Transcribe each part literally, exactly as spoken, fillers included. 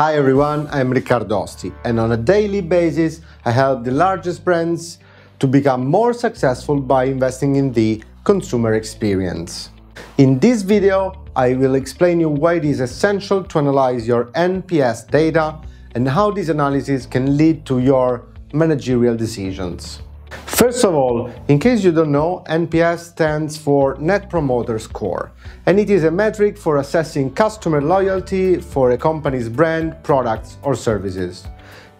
Hi everyone, I'm Riccardo Osti, and on a daily basis I help the largest brands to become more successful by investing in the consumer experience. In this video I will explain you why it is essential to analyze your N P S data and how this analysis can lead to your managerial decisions. First of all, in case you don't know, N P S stands for Net Promoter Score, and it is a metric for assessing customer loyalty for a company's brand, products or services.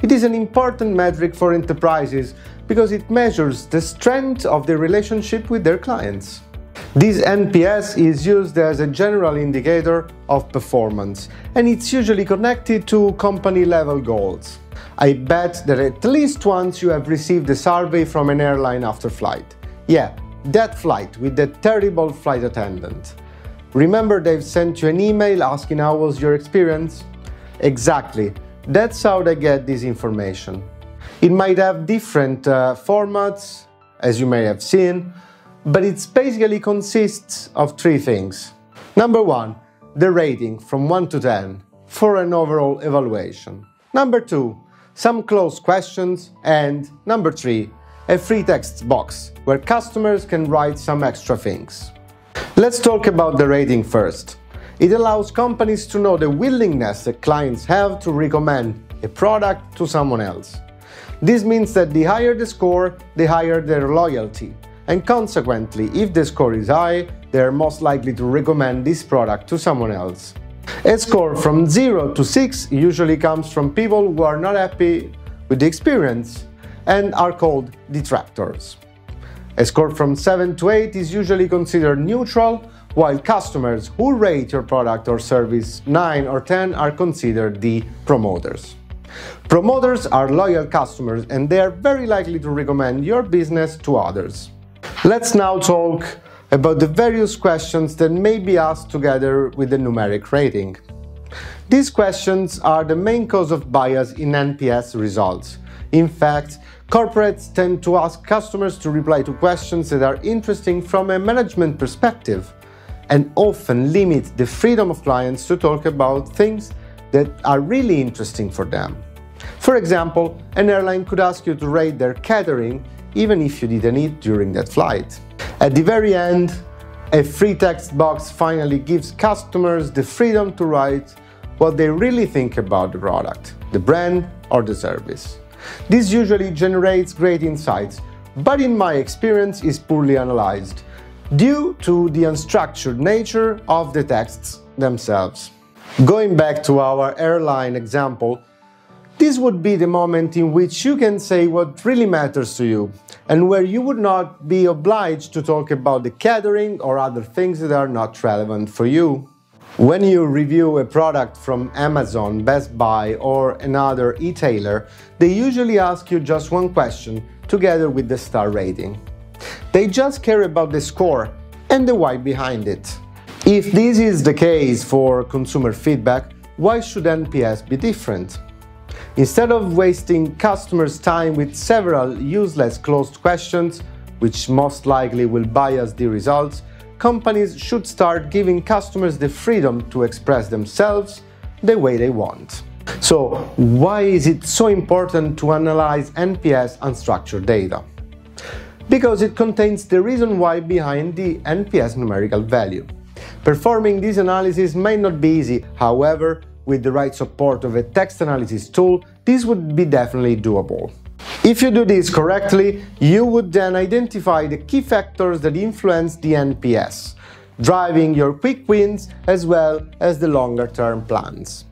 It is an important metric for enterprises because it measures the strength of their relationship with their clients. This N P S is used as a general indicator of performance, and it's usually connected to company-level goals. I bet that at least once you have received a survey from an airline after flight. Yeah, that flight with that terrible flight attendant. Remember they've sent you an email asking how was your experience? Exactly, that's how they get this information. It might have different uh, formats, as you may have seen, but it basically consists of three things. Number one, the rating from one to ten for an overall evaluation. Number two, some closed questions, and number three, a free text box where customers can write some extra things. Let's talk about the rating first. It allows companies to know the willingness that clients have to recommend a product to someone else. This means that the higher the score, the higher their loyalty, and consequently, if the score is high, they are most likely to recommend this product to someone else. A score from zero to six usually comes from people who are not happy with the experience and are called detractors. A score from seven to eight is usually considered neutral, while customers who rate your product or service nine or ten are considered the promoters. Promoters are loyal customers, and they are very likely to recommend your business to others. Let's now talk about the various questions that may be asked together with the numeric rating. These questions are the main cause of bias in N P S results. In fact, corporates tend to ask customers to reply to questions that are interesting from a management perspective, and often limit the freedom of clients to talk about things that are really interesting for them. For example, an airline could ask you to rate their catering even if you didn't eat during that flight. At the very end, a free text box finally gives customers the freedom to write what they really think about the product, the brand or the service. This usually generates great insights, but in my experience is poorly analyzed due to the unstructured nature of the texts themselves. Going back to our airline example, this would be the moment in which you can say what really matters to you, and where you would not be obliged to talk about the catering or other things that are not relevant for you. When you review a product from Amazon, Best Buy or another e-tailer, they usually ask you just one question, together with the star rating. They just care about the score and the why behind it. If this is the case for consumer feedback, why should N P S be different? Instead of wasting customers' time with several useless closed questions, which most likely will bias the results, companies should start giving customers the freedom to express themselves the way they want. So, why is it so important to analyze N P S unstructured data? Because it contains the reason why behind the N P S numerical value. Performing this analysis may not be easy, however, with the right support of a text analysis tool, this would be definitely doable. If you do this correctly, you would then identify the key factors that influence the N P S, driving your quick wins as well as the longer-term plans.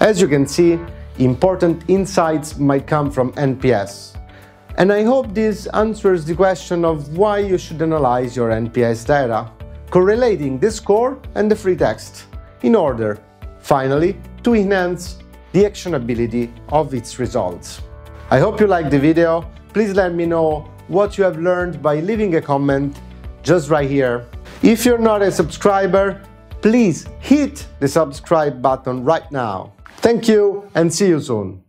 As you can see, important insights might come from N P S. And I hope this answers the question of why you should analyze your N P S data, correlating the score and the free text, in order, finally, to enhance the actionability of its results. I hope you liked the video. Please let me know what you have learned by leaving a comment just right here. If you're not a subscriber, please hit the subscribe button right now. Thank you and see you soon.